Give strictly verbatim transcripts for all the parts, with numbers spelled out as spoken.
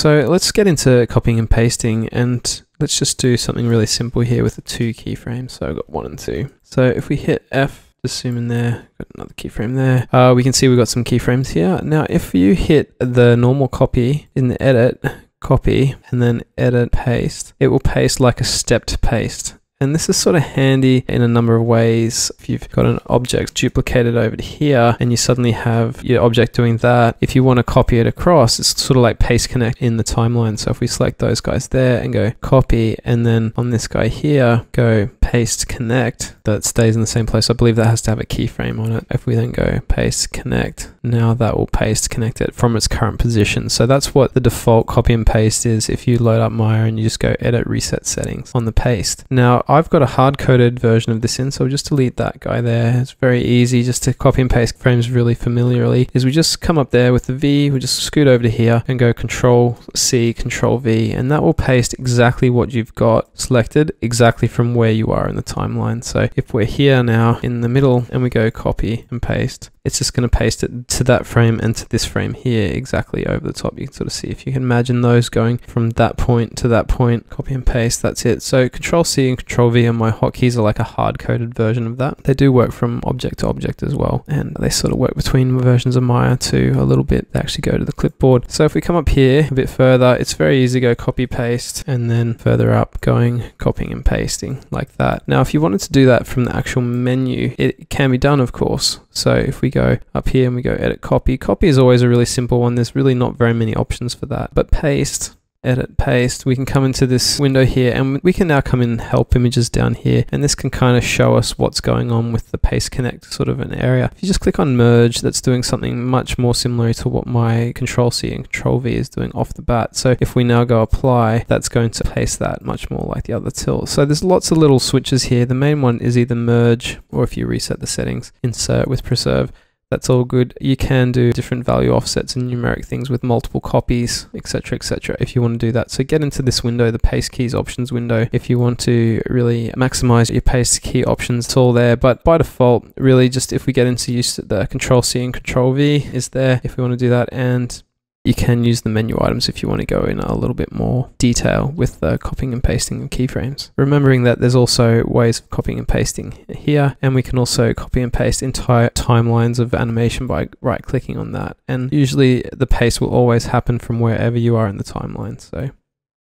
So let's get into copying and pasting, and let's just do something really simple here with the two keyframes. So I've got one and two. So if we hit F, just zoom in there, got another keyframe there. Uh, we can see we've got some keyframes here. Now, if you hit the normal copy in the edit, copy, and then edit, paste, it will paste like a stepped paste. And this is sort of handy in a number of ways. If you've got an object duplicated over to here and you suddenly have your object doing that, if you want to copy it across, it's sort of like paste connect in the timeline. So if we select those guys there and go copy, and then on this guy here, go paste connect, that stays in the same place. I believe that has to have a keyframe on it. If we then go paste connect, now that will paste connect it from its current position. So that's what the default copy and paste is. If you load up Maya and you just go edit reset settings on the paste. Now, I've got a hard-coded version of this in, so we'll just delete that guy there. It's very easy just to copy and paste frames really familiarly, is we just come up there with the V, we just scoot over to here and go Control C, Control V, and that will paste exactly what you've got selected, exactly from where you are in the timeline. So if we're here now in the middle and we go copy and paste, it's just going to paste it to that frame and to this frame here exactly over the top. You can sort of see, if you can imagine those going from that point to that point, copy and paste, that's it. So Control C and Control V and my hotkeys are like a hard-coded version of that. They do work from object to object as well, and they sort of work between versions of Maya too a little bit. They actually go to the clipboard. So if we come up here a bit further, it's very easy to go copy paste, and then further up going copying and pasting like that. Now if you wanted to do that from the actual menu, it can be done of course. So if we go up here and we go edit copy, copy is always a really simple one. There's really not very many options for that, but paste, edit, paste, we can come into this window here and we can now come in help images down here, and this can kind of show us what's going on with the paste connect sort of an area. If you just click on merge, that's doing something much more similar to what my Control C and Control V is doing off the bat. So if we now go apply, that's going to paste that much more like the other tilt. So there's lots of little switches here. The main one is either merge, or if you reset the settings, insert with preserve. That's all good. You can do different value offsets and numeric things with multiple copies, et cetera, et cetera, if you want to do that. So get into this window, the paste keys options window, if you want to really maximize your paste key options. It's all there, but by default, really just if we get into use, the Control C and Control V is there if we want to do that, and you can use the menu items if you want to go in a little bit more detail with the copying and pasting of keyframes. Remembering that there's also ways of copying and pasting here, and we can also copy and paste entire timelines of animation by right-clicking on that. And usually the paste will always happen from wherever you are in the timeline. So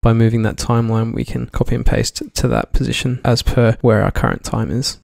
by moving that timeline, we can copy and paste to that position as per where our current time is.